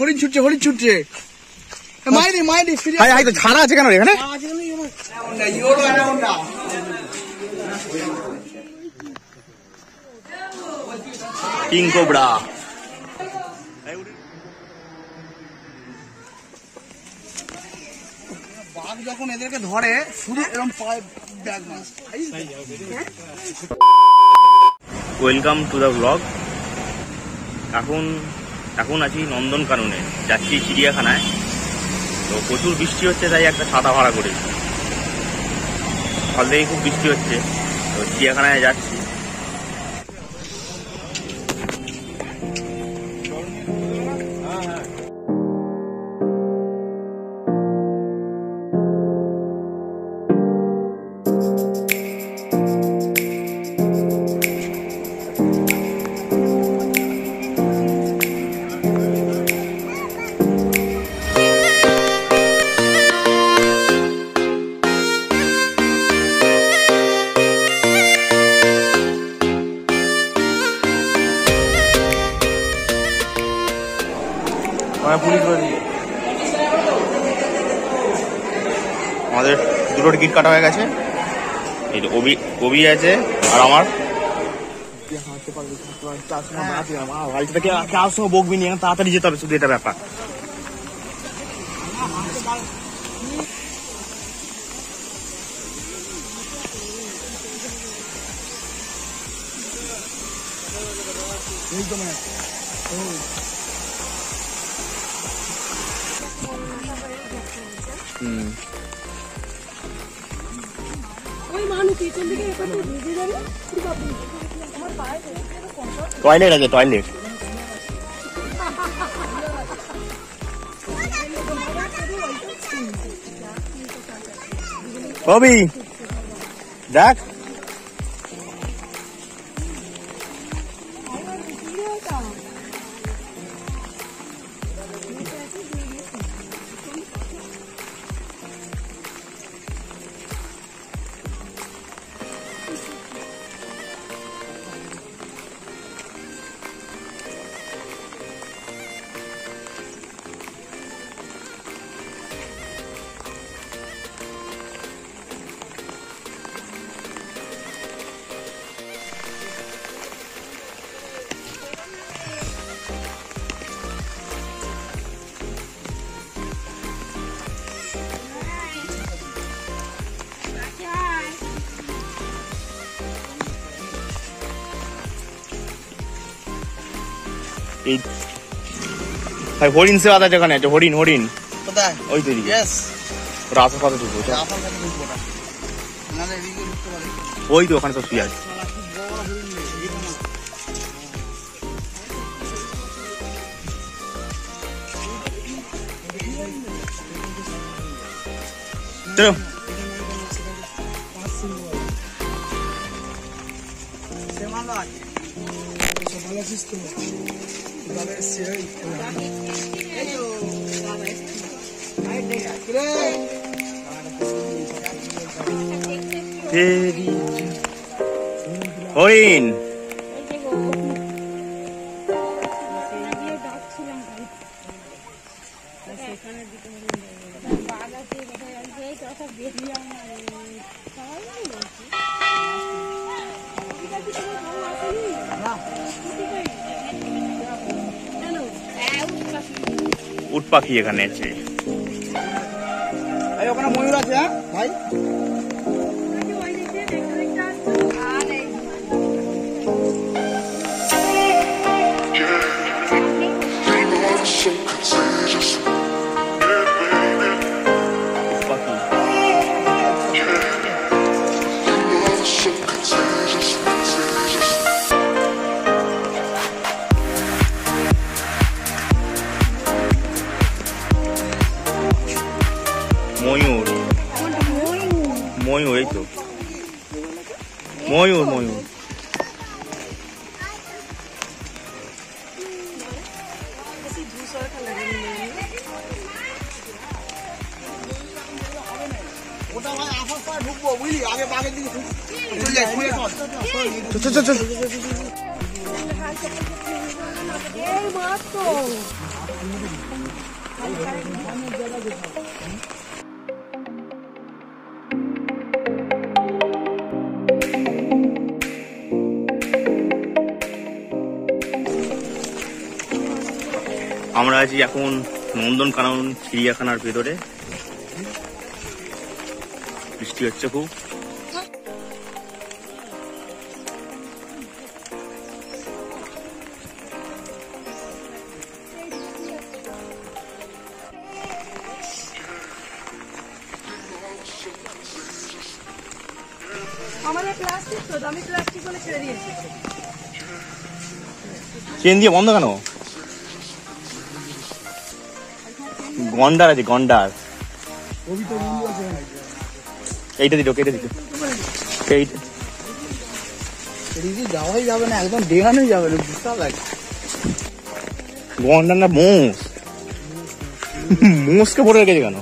হরিণ ছুটছে, হরিণ ছুটছে, মাইরে মাইরে তো ছাড়া আছে কেন এখানে? কিং কোবরা বাঘ যখন এদেরকে ধরে শুধু এরকম পায় ব্যাগ মাছ। Welcome to the blog. এখন আছি নন্দনকাননে, যাচ্ছি চিড়িয়াখানায়। তো প্রচুর বৃষ্টি হচ্ছে, তাই একটা ছাতা ভাড়া করে, ফল থেকে খুব বৃষ্টি হচ্ছে, তো চিড়িয়াখানায় যাচ্ছি। আমাদের দুটো টিকিট কাটা হয়ে গেছে, এই ওবি আছে আর আমার বকবি নিয়ে তাড়াতাড়ি যেতে হবে, শুধু এটা ব্যাপার। টয়লেট আছে, টয়লেট কবি দেখ হরিণ সেবা আছে যেখানে, আছে হরিণ, হরিণ ওই তৈরি আশেপাশে ওই তো ওখানে সব শুয়ে আছে। হরিণ উট পাখি এখানে আছে, ওখানে ময়ূর আছে ভাই। ময়ূর ময়ূর ওটা ঢুকবো। আমরা আছি এখন নন্দনকানন চিড়িয়াখানার ভেতরে। বৃষ্টি হচ্ছে খুব। আমাদের প্লাস্টিক তো আমি প্লাস্টিক বলে ছেড়ে দিয়েছি। চেন দিয়ে বন্ধ কেন? গন্ডার আছে, গন্ডার এইটা দিল, কেটে দিল যাওয়াই যাবে না, একদম দেখানোই যাবে না, বুঝতে লাগে গন্ডার না মোষ, মোষকে পড়ে রেখেছে কেন?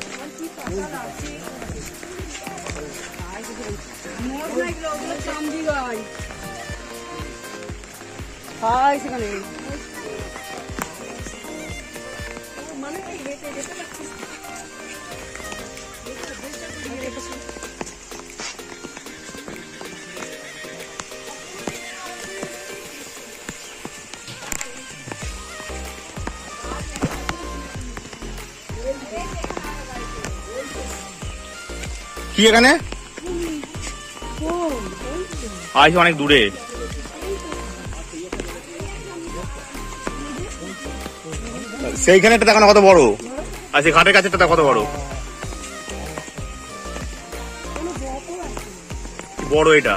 কি এখানে আজ অনেক দূরে সেইখানে একটা দেখানো কত বড়, আর সেই ঘাটের কাছে কত বড় বড় এটা।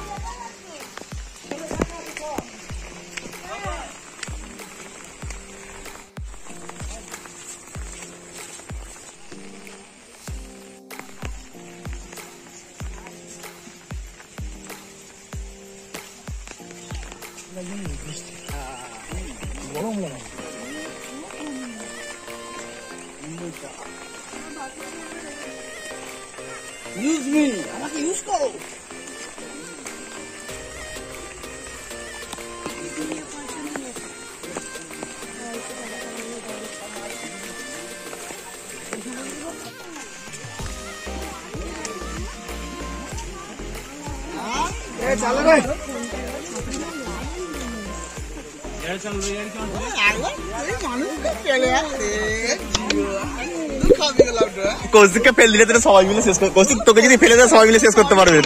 কৌশিককে ফেলে দিলে তোরা সবাই মিলে শেষ করতে, কৌশিক তোকে যদি ফেলে দেয় সবাই মিলে শেষ করতে পারবে,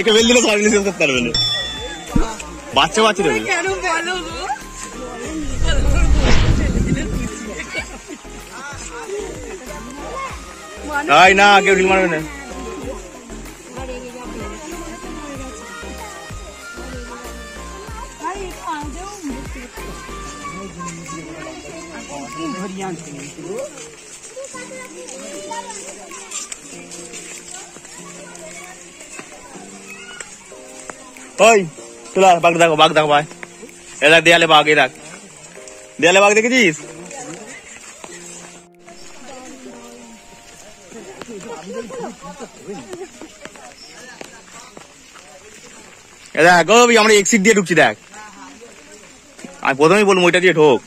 একে ফেলে দিলে সবাই মিলে শেষ করতে পারবে না, বাচ্চা বাচ্চা রইল। তাই না কেউ ঢিল মারবে না। ওই চল বাঘ দেখো, বাঘ দেখো ভাই, এরা দেয়ালে বাঘ, এরা দেয়ালে বাঘ দেখেছিস? দেখ ওই আমরা এক্সিট দিয়ে ঢুকছি, দেখ আমি প্রথমেই বলবো ওইটা দিয়ে ঢোক।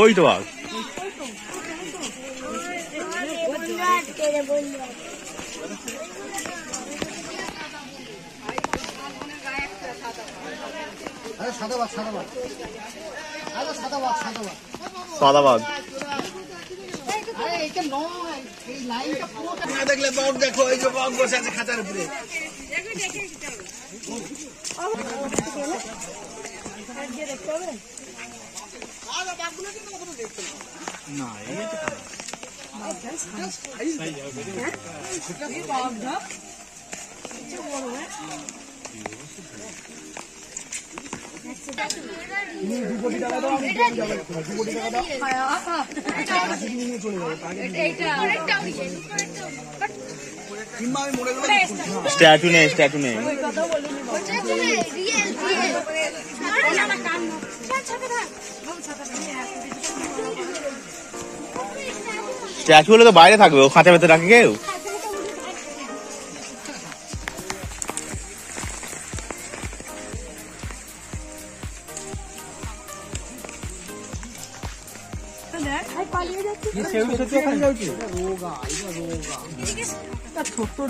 ওই তো বাঘ, সাদা বাঘ দেখলে বাঘ দেখো, ওই যে বাঘ বসে আছে খাঁচার উপরে। स्टैचू नहीं स्टैचू হলে তো বাইরে থাকবে, ও খাঁচা ভেতরে রাখে কেউ। কুকুর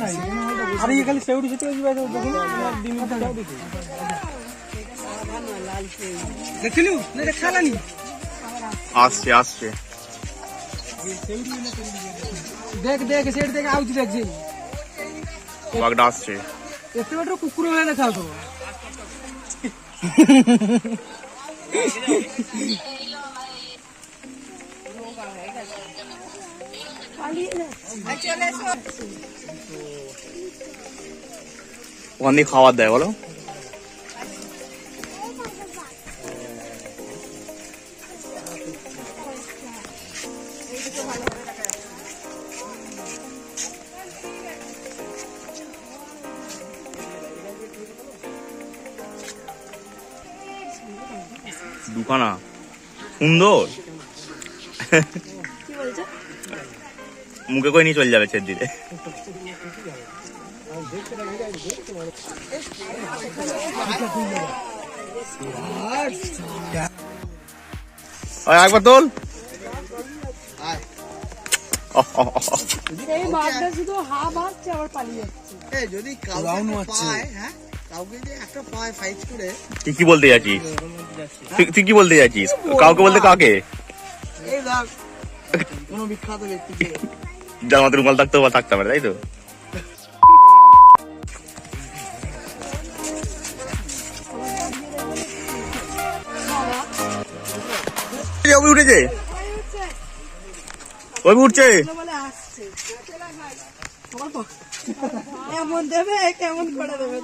অনেক খাবার দেয় বলো। দুখানা সুন্দর মুখে করে নিয়ে চলে যাবে ছেড়ে দিলে। একবার তোল কি বলতে যাচ্ছিস, তুই কি বলতে যাচ্ছিস? কাউকে বলতে কাকে? কোন বিখ্যাত ব্যক্তিকে জামাতে রুমাল থাকতে বা থাকতে পারে, তাই তো। উঠেছে উঠছে কেমন দেবে কেমন করে দেবে।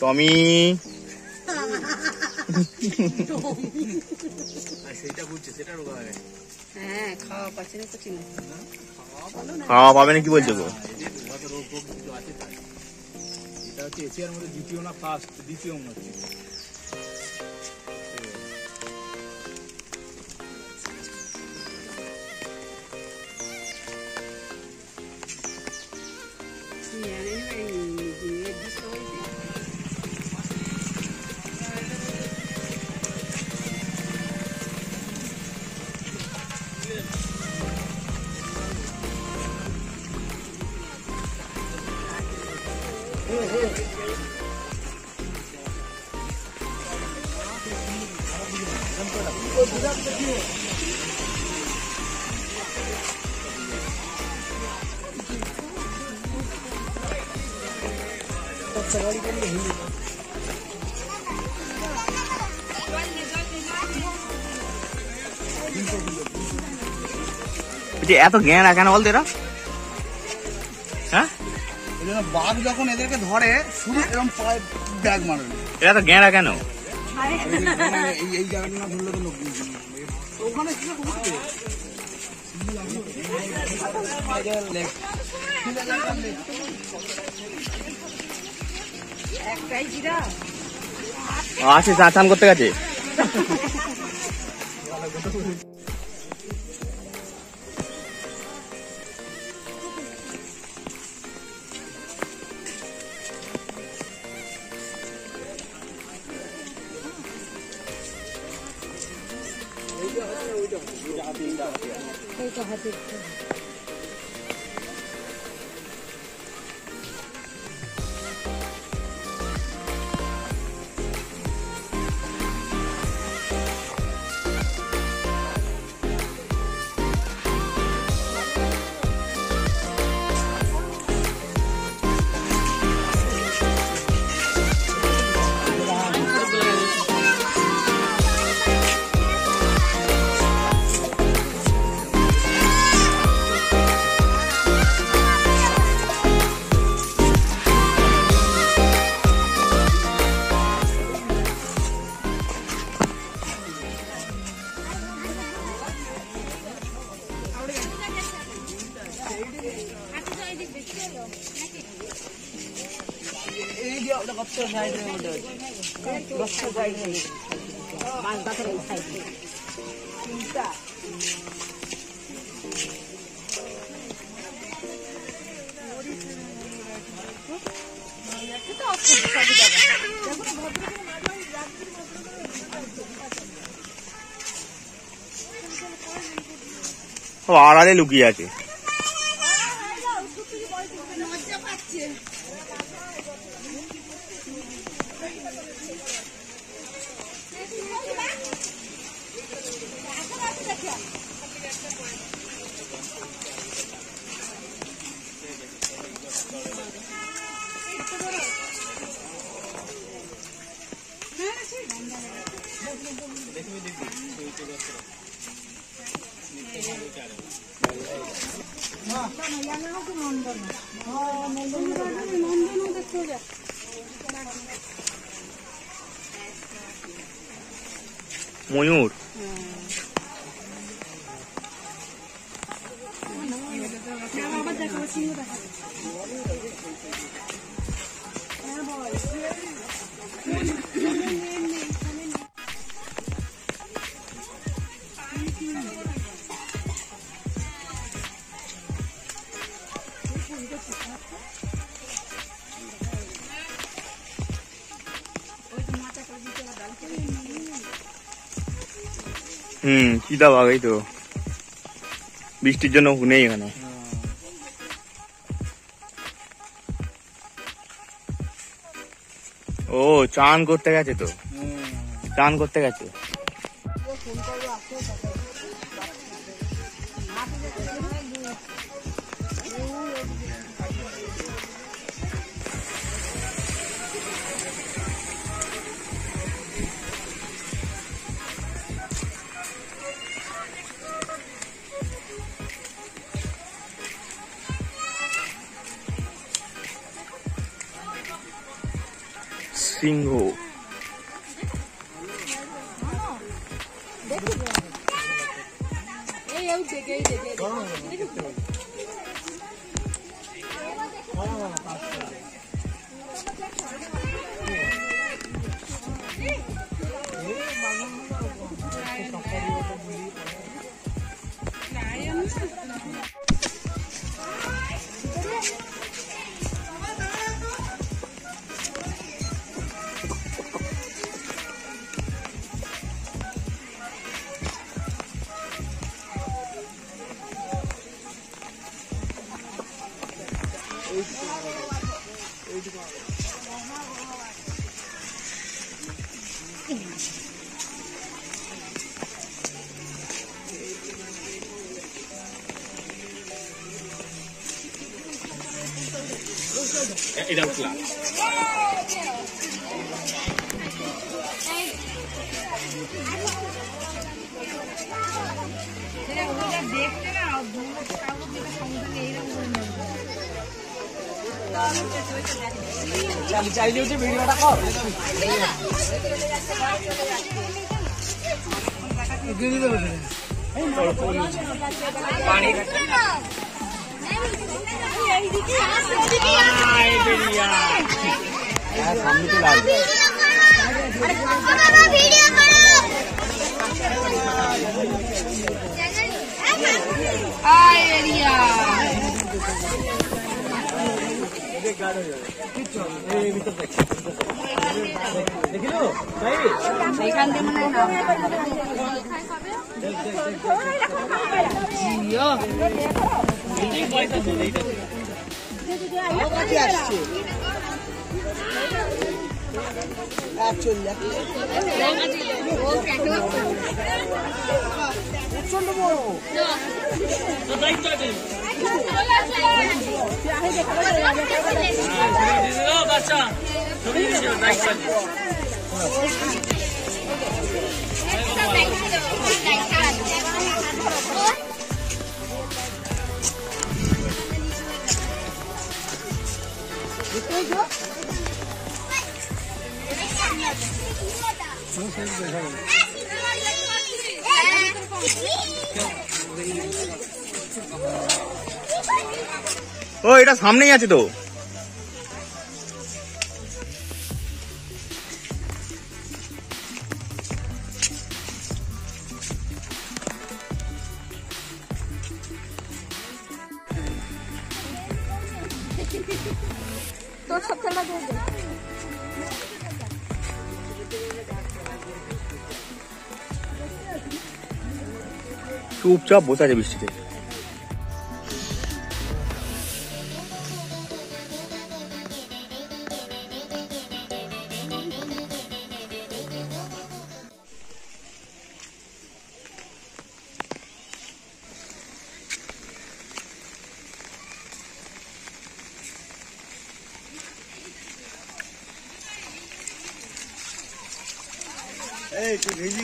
টমি খাওয়া পাবে না কি বলছো গো? এত জ্ঞান রাখে না বলতে এরা। হ্যাঁ, বাঘ যখন এদেরকে ধরে শুধু এরকম পায়ে ব্যাগ মারে। এরা তো জ্ঞান রাখে না, এই জায়গাটা না ধরলে তো লোক ওখানে আছে চান করতে গেছে। আড়ালে লুকিয়ে আছে। ময়ূর চিতা ভাগাই তো বৃষ্টির জন্য নেই এখানে। ও চান করতে গেছে তো, চান করতে গেছে। সিংহ এটা উঠলা দেখতে না চাইলে উঠে ভিডিওটা কর পানি দেখিল বাচ্চা ও এটা সামনেই আছে তো। वाला दे दे। চুপচাপ বসে আছে বৃষ্টিতে। এই তুই ভিজি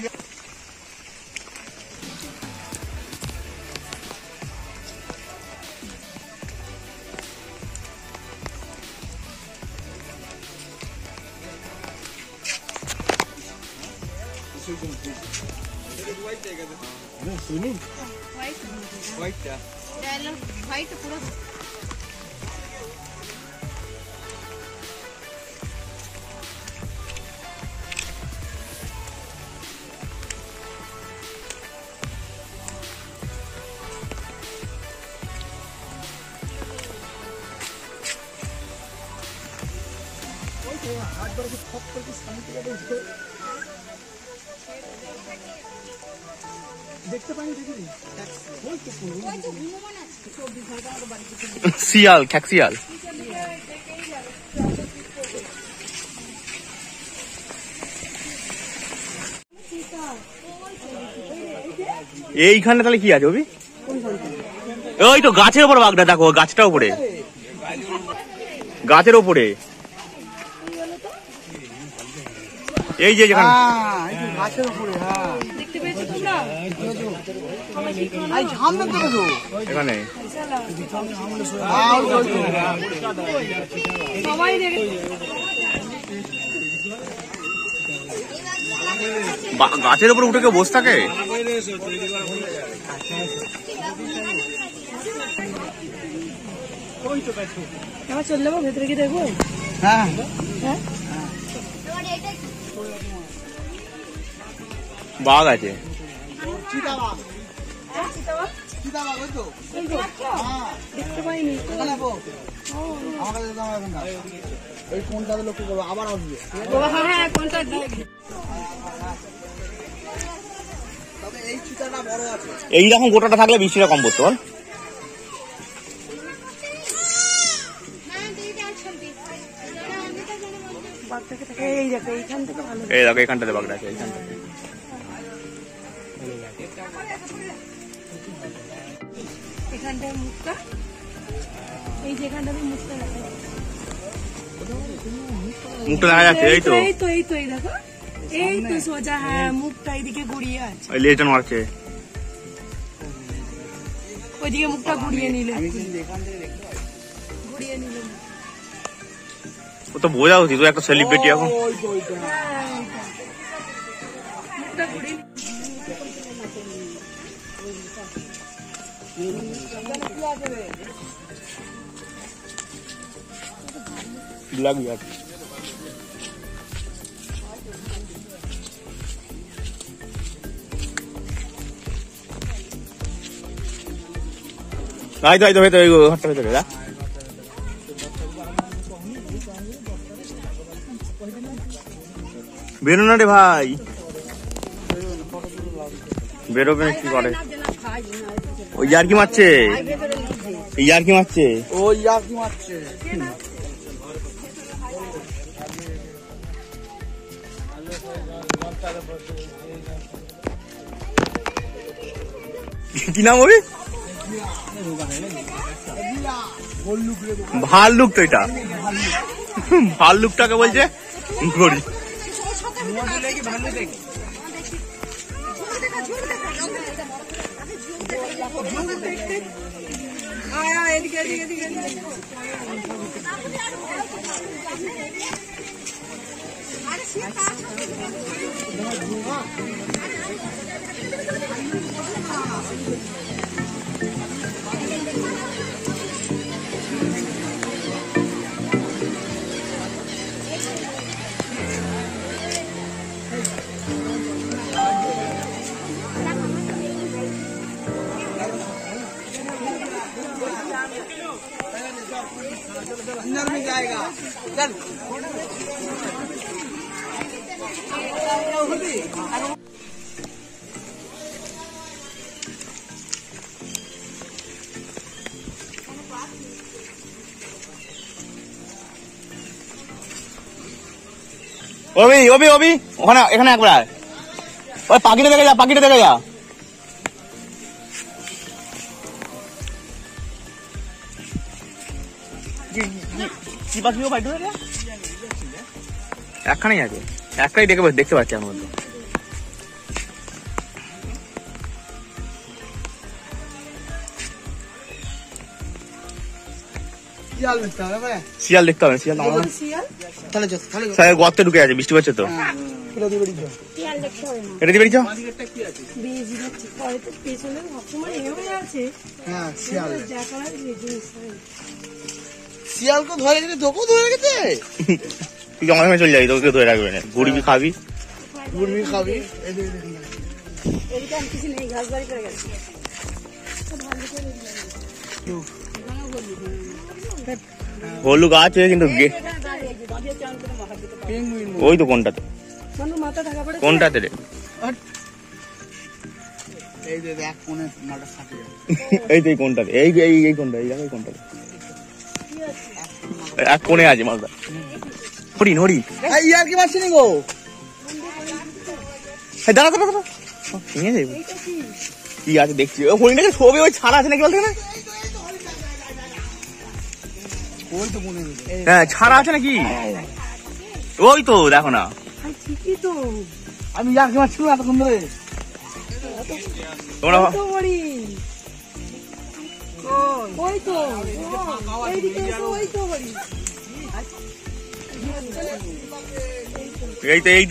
শিয়াল খ্যাক শিয়াল এইখানে। তাহলে কি আছে অভি? ওই তো গাছের উপর বাঘটা দেখো, গাছটা উপরে, গাছের উপরে। এই যে যেখানে গাছের উপরে দেখতে পেয়েছো তোমরা? আই সামনে থেকে তো এখানে সবাই দেখে গাছের উপরে উঠে কেউ বসে থাকে। আমার চলে যাবো ভেতরে গিয়ে দেখবো। হ্যাঁ হ্যাঁ বাঘ আছে। এইরকম গোটাটা থাকলে বৃষ্টিটা কম পড়তো। বল এই দেখো এখানটাতে বাঘটা আছে। এইখানটাতে বোঝা উচিত একটা সেলিব্রিটি এখন। বেরো না রে ভাই, বেরোবে কি করে? ওই ইয়ারকি মারছে, ইয়ারকি মারছে, ওই ইয়ারকি মারছে। কি নাম ওই? ভাল্লুক। তো এটা ভাল্লুকটাকে বলছে ঘড়ি। Hello. ওবি ওবি ওবি ওখানে এখানে একবার ওই পাখিটা দেখে যা কি পাখিও বাইরে রে একখানেই আছে একটাই দেখতে পাচ্ছি আমার মধ্যে শিয়াল দেখতে হবে শিয়াল সাহেব গর্তে ঢুকে আছে বৃষ্টি পাচ্ছে তো এটা দিয়ে বেরিয়ে যাও শিয়াল তো ধরে তোকেও ধরে রেখেছে তুই আমার সময় চলে যাবি তোকে ধরে রাখবে না গুড়বি খাবি হলু গাছ হয়ে কিন্তু ওই তো কোনটাতে কোনটাতে রে এই তো কোনটাতে এই কোনটা এই কোনটাতে এক কোণে আছে মালটা হরিণ হরিণ আর কি মারছি নি গো দাঁড়া দাঁড়া দাঁড়া নিয়ে যাবো কি আছে দেখছি ওই হরিণটাকে ছবি ওই ছাড়া আছে নাকি বলতে না হ্যাঁ ছাড়া আছে নাকি ওই তো দেখো না আমি এই তো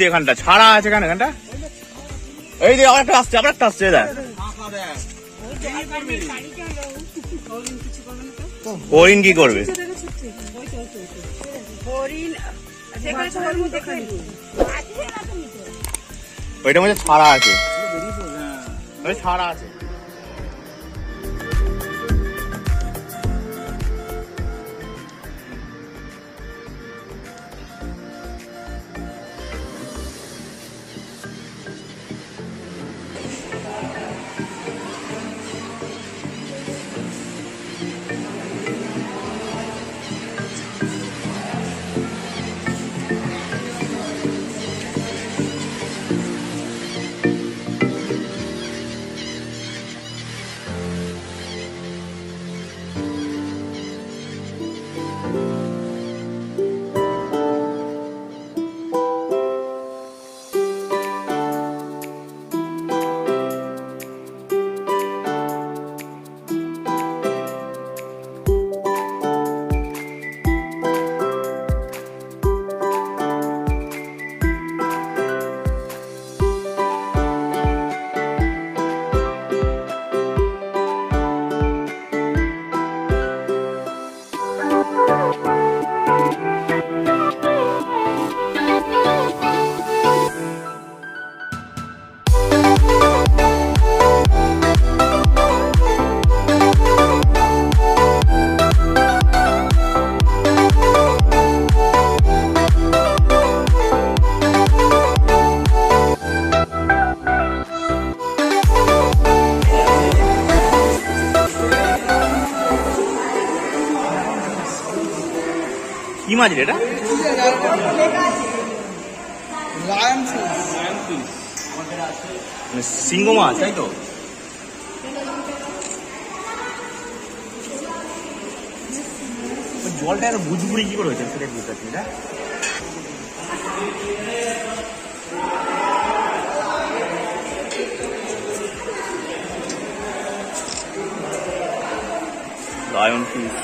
এখানটা ছাড়া আছে কেন এখানটা এই যে আবার একটা আসছে আবার একটা আসছে হরিণ কি করবে ওইটা মধ্যে ছাড়া আছে ছাড়া আছে কি মাছ রে এটা সিংহ মাছ তাই তো জলটা আর বুঝবুড়ি কি করে হয়েছে সেটা বুঝতে পারছি না লায়ন ফিশ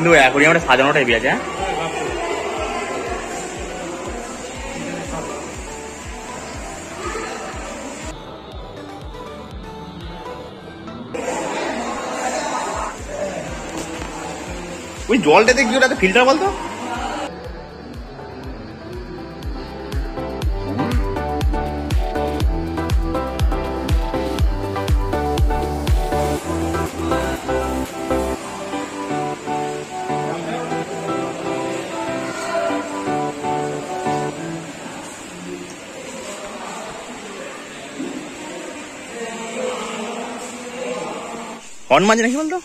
কিন্তু অ্যাকোয়ারিয়ামটা সাজানো টাইপই আছে ওই জলটাতে কি ওটা ফিল্টার বলতো হর্ন মাঝে নাকি বলতো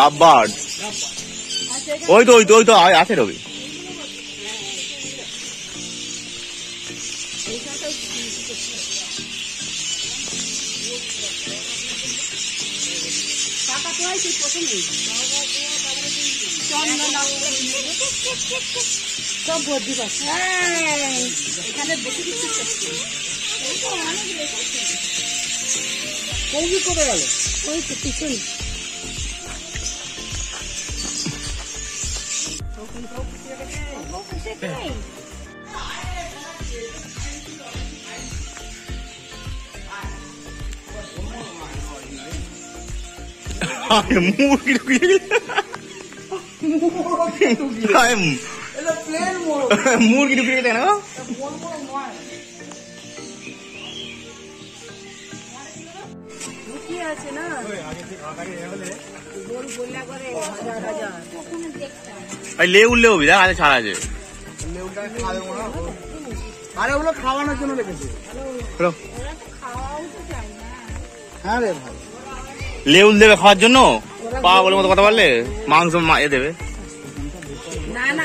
লাভ বার্ড ওই তো আছে রবি সব বদি বাস এখানে বেশি কিছু কৌবি করে গেল ওই তো পিছন মুরগি ঢুকিয়ে দেয় না আছে না লেউ লেউ বিদা আজ ছাড়া আছে লেউটা খাবে না আরে ওগুলো খাওয়ানোর জন্য রেখেছে হ্যালো ওরা তো খাওয়াও তো চাই না হ্যাঁ রে ভাই লেউল দেবে খাওয়ার জন্য পা বলে মতো কথা বললে মাংস এ দেবে না না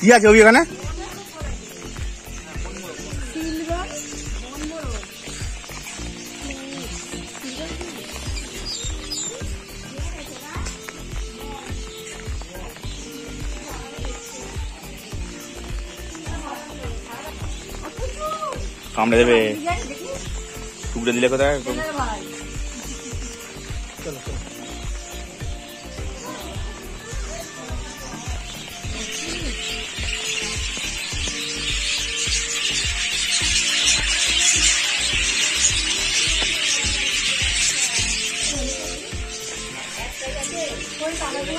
কি আছে ওই এখানে কামড়ে দেবে টুকরে দিলে কোথায় ছবি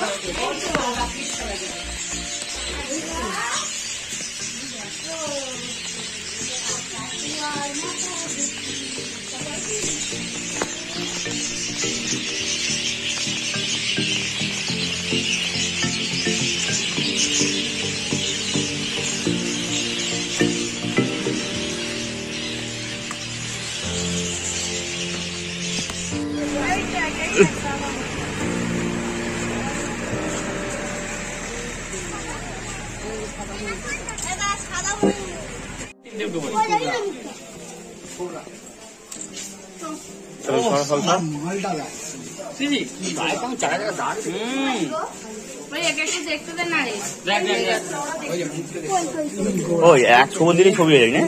হয়ে যায়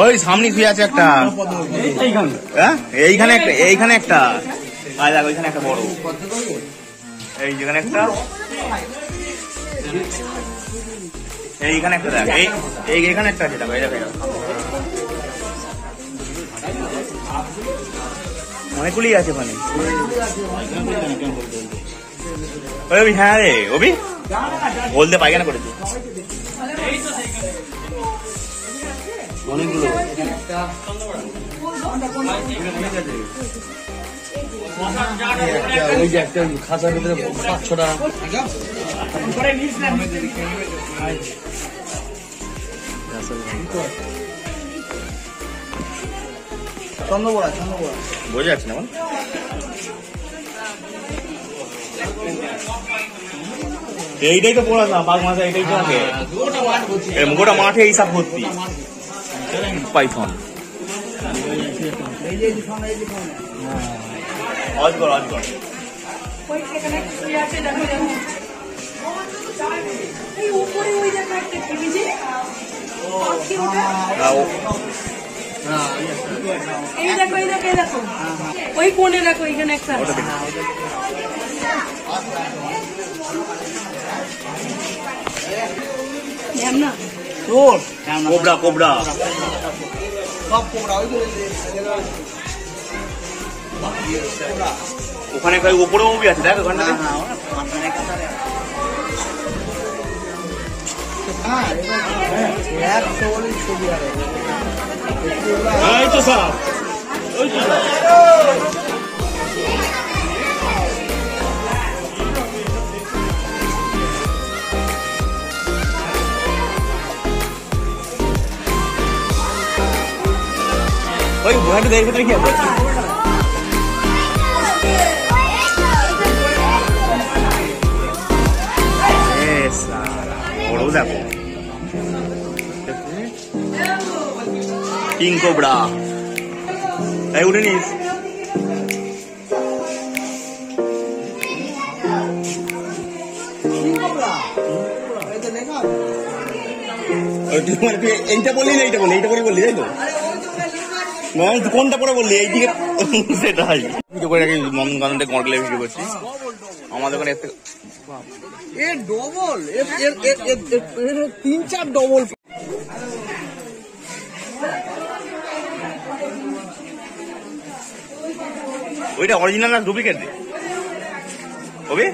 ওই সামনে শুয়ে আছে একটা এইখানে একটা আয় দেখ ওইখানে একটা বড় এই যেখানে একটা এইখানে একটা দেখ এইখানে একটা আছে দেখ এই দেখ অনেকগুলি আছে মানে ওই হ্যাঁ রে ওবি বলতে পায়খানা করেছি অনেকগুলো খাঁচার ভিতরে 500টা বোঝা যাচ্ছে না এইটাই তো পড়া না বাঘ মাথা এইটাই তো আগে গোটা মাঠে এইসব ভর্তি python on. Wait, I connect. Reacted. I ওখানে কই উপরে মুভি আছে দেখো ওখানে না না ওখানে একটা আছে আর এর সরল ছবি আর এই তো স্যার ওই তো ওই ভয় দেখতে কি আছে King Cobra. I wouldn't eat. King Cobra. Where's the neck up? Do you want to be interpolated? Wait, original as duplicate. Okay?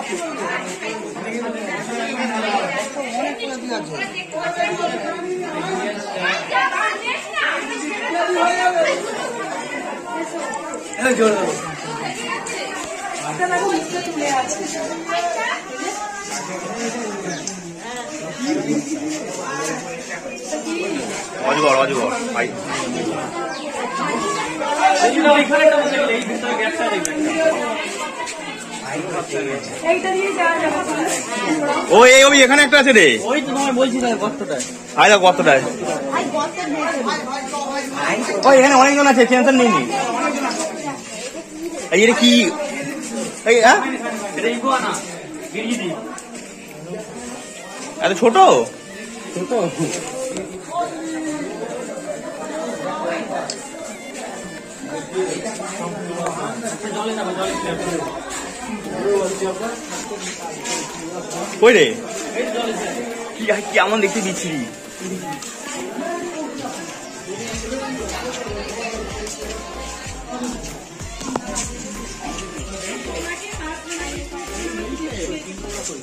ছোট কেমন দেখতে দিচ্ছি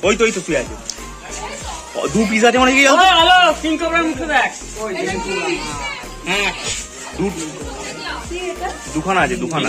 ওই তো তুই আছে দু পিস আছে মানে কি দুখানা আছে দুখানা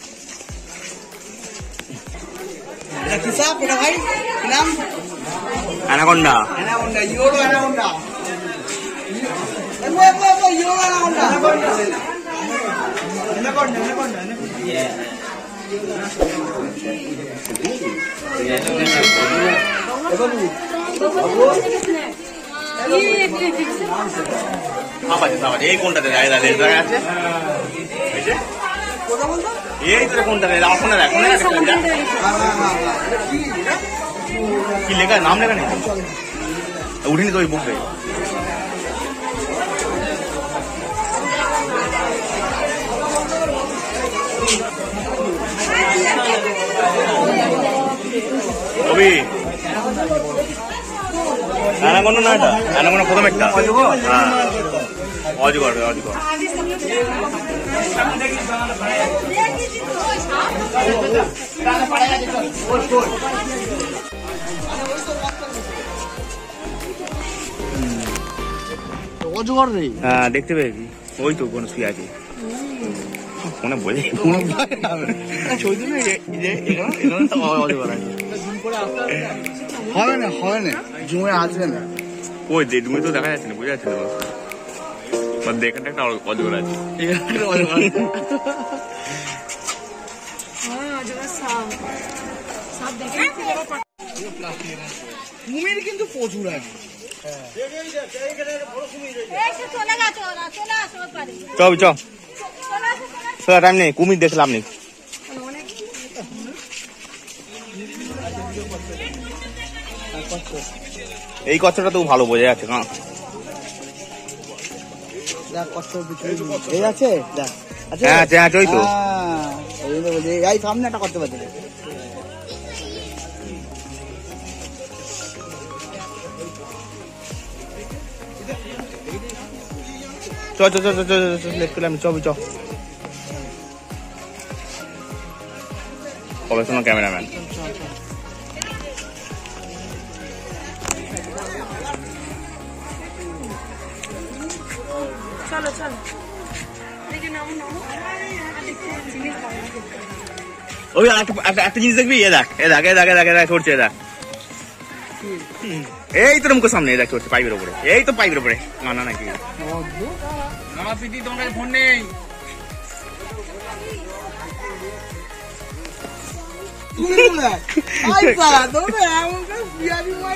অ্যানাকোন্ডা নাম লেখা নেই উঠিনি তো ওই বুকে প্রথম একটা অজগর দেখতে পেয়েছি ওই তো কোন শুয়ে আছে মনে বলে হবে না হয় না জুমে আসবে না ওই যে জুমে তো দেখা যাচ্ছে না বোঝা যাচ্ছে না but they can take our order. Yeah, I don't know. Professional cameraman. Oh, yeah, after you say, I told you that. Eight room goes on, I told you 5 rubles. 8 to 5 rubles. No, no, no, no,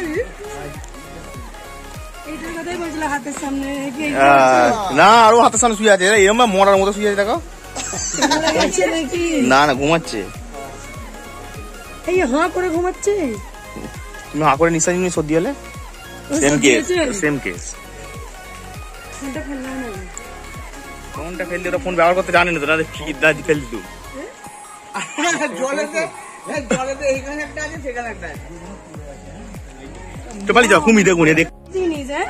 no, এই হাঁ করে ঘুমাচ্ছে তুমি হাঁ করে নিশা নিয়ে সর্দি হলে সেম কেস ফোনটা ফেললো না ফোনটা ফেললে ওরা ফোন ব্যবহার করতে জানে না তো না কি দাদি ফেল দিত জলেতে এইখানে একটা আছে সেখানে একটা আছে তো পালি যাও কুমি দেখুন এ দেখ চিনি যায়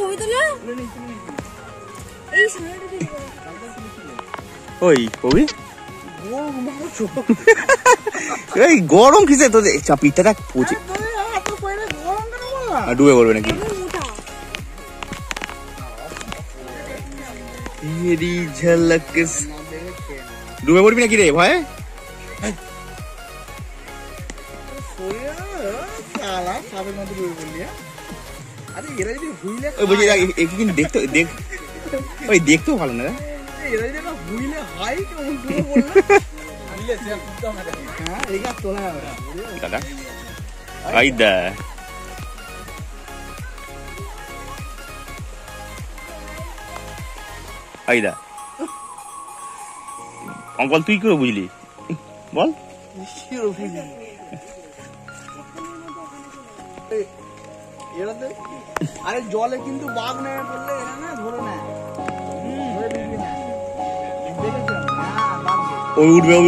ছবি তোলা ওই কবি গরম কিসে তোদের চাপিটা দেখ পচে ডুবে বলবে নাকি ডুবে পড়বি নাকি রে ভয় দেখতে দেখ ওই দেখতেও ভালো না অঙ্কল তুই করে বুঝলি বল আরে জলে কিন্তু বাঘ নেমে পড়লে এরা না ধরো না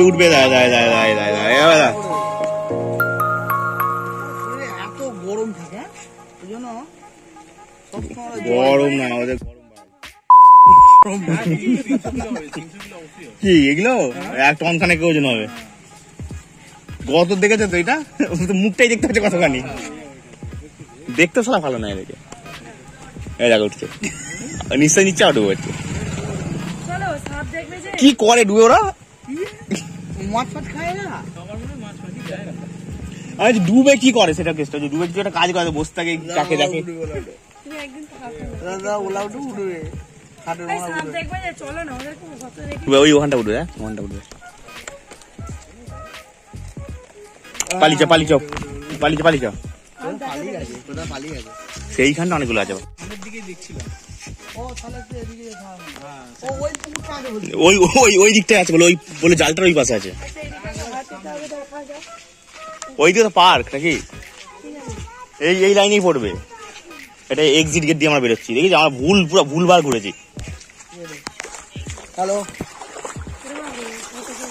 উঠবে এত গরম থাকে গরম না ওদের কি এগুলো এক টন খানেক ওজন হবে গত দেখেছে তো এটা মুখটাই দেখতে হচ্ছে কতখানি দেখতে সারা ভালো না এদিকে এই জায়গা উঠছে নিশ্চয় নিচে আটু হচ্ছে কি করে ডুবে ওরা ডুবে কি করে সেটা কেসটা ডুবে কিছু একটা কাজ করে বসে থাকে যাকে দেখে ওই ওখানটা উঠবে ওখানটা উঠবে পালিচা পালিচা পালিচা পালিচা ওরা পালিয়ে গেছে সেইখানটা অনেকগুলো আছে দিকে দেখছিলাম। ও তাহলে এদিকে হ্যাঁ ও ওই পুকুরটা ওই ওই ওই দিকটা আছে বলে ওই বলে জালটার ওই পাশে আছে ওই দিকে পার্ক নাকি এই এই লাইনেই পড়বে। এটা এক্সিট গেট দিয়ে আমরা বেরোচ্ছি দেখি আমরা ভুলবার ঘুরেছি। হ্যালো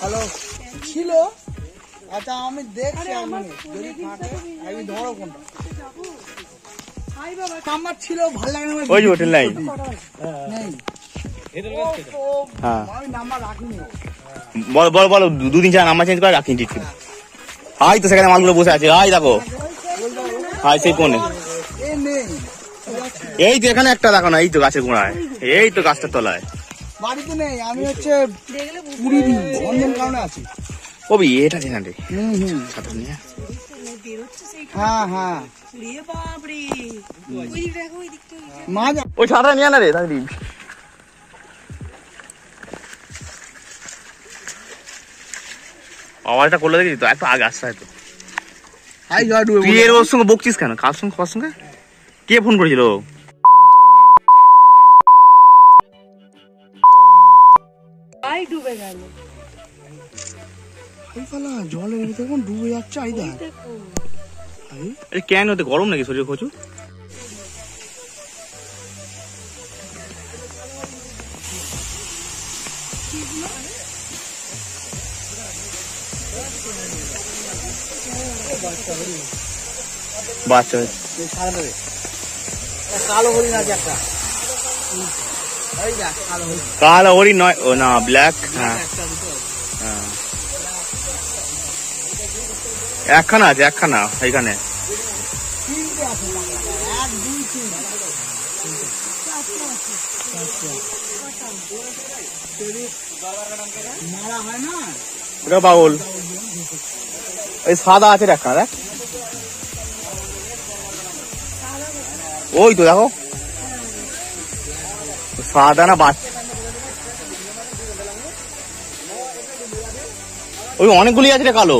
হ্যালো ছিল আচ্ছা আমি দেখছি আমি ধরো কোনটা আমার ছিল ভালো লাগে না ওই হোটেল লাইন বল বলো দুদিন চার নাম্বার চেঞ্জ করে রাখিনি ঠিক হাই তো সেখানে মালগুলো বসে আছে হাই দেখো হাই সেই কোনে এই তো এখানে একটা দেখো না এই তো গাছের গোড়ায় এই তো গাছটার তলায় বাড়িতে নেই আমি হচ্ছে আছি কবি এটা চেনা রে হ্যাঁ হ্যাঁ ওই ছাতা নিয়ে না রে দাদি আওয়াজটা করলে দেখি তো এত আগে আসতে হয়তো তুই এর ওর সঙ্গে বকছিস কেন কার সঙ্গে কার সঙ্গে কে ফোন করেছিল জলের ভিতরে ডুবে যাচ্ছে কেন হতে গরম নাকি শরীরে কচু বাচ্চা কালো হরিণ আছে একটা কালো হরিণ নয় ও না ব্ল্যাক হ্যাঁ একখানা আছে একখানা এইখানে বাউল ওই সাদা আছে একখানা দেখ ওই তো দেখো সাদা না বাচ্চা ওই অনেকগুলি আছে রে কালো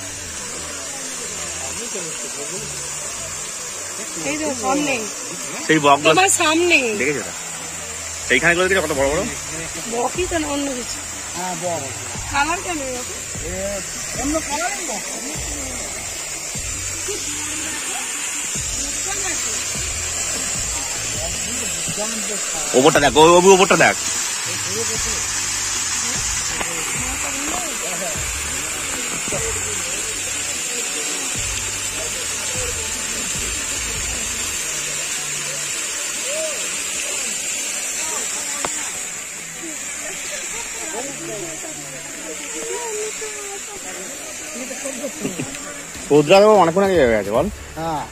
ওপরটা দেখ ওপরটা দেখ সৌদ্রা অনেকক্ষণ আগে জায়গা আছে বল হ্যাঁ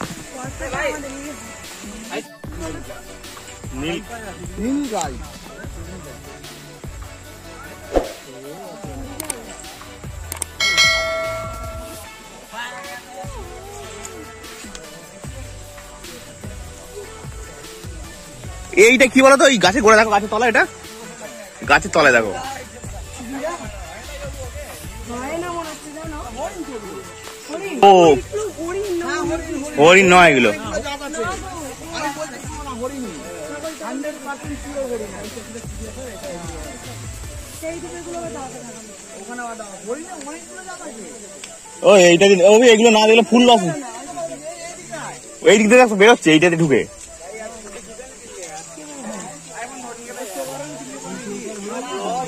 এইটা কি বলতো ওই গাছে গোড়া দেখো গাছের তলা এটা গাছের তলায় দেখো ও হরিণ নয় এগুলো ও এইটা এগুলো না দেখলে ফুল লস এই দিক থেকে বেরোচ্ছে এইটাতে ঢুকে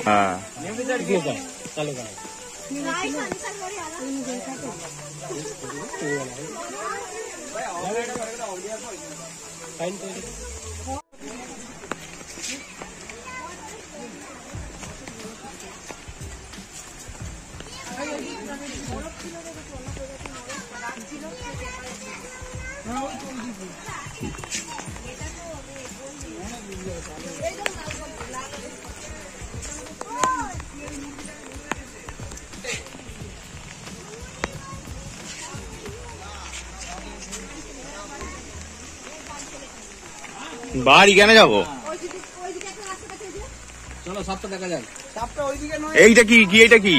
হ্যাঁ বাড়ি কেন যাবো? চলো সাপটা দেখা যায়। এইটা কি কি? এইটা কি?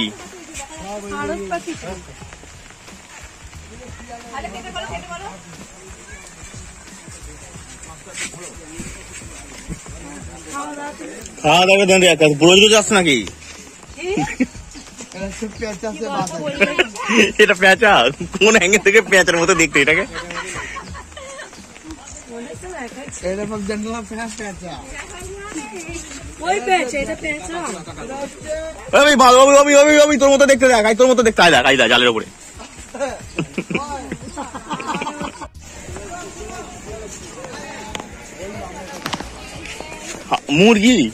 খাওয়া দাওয়া ধরে একটা বড় জোর আছে নাকি? এটা পেঁচা কোন হ্যাঙ্গে থেকে পেঁচার মতো দেখতে এটাকে। এটা ফক জন্মলা পেঁচা। ওই পেঁচা এটা পেঁচা। ওই ভালো ওই ওই ওই তোর মতো দেখতে দেখ। আই তোর মতো দেখতে আই দেখ আই দেখ জালের উপরে। মুরগি আয়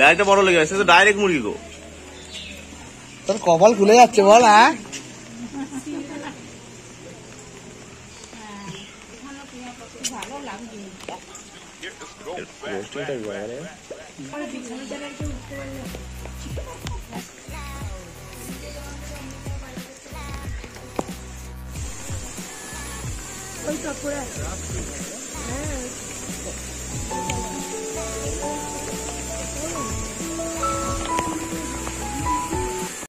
লাইটটা বড় লেগে গেছে তো ডাইরেক্ট মুরগি গো। তোর কপাল খুলে যাচ্ছে বল। হ্যাঁ ওই তো পুরো। হ্যাঁ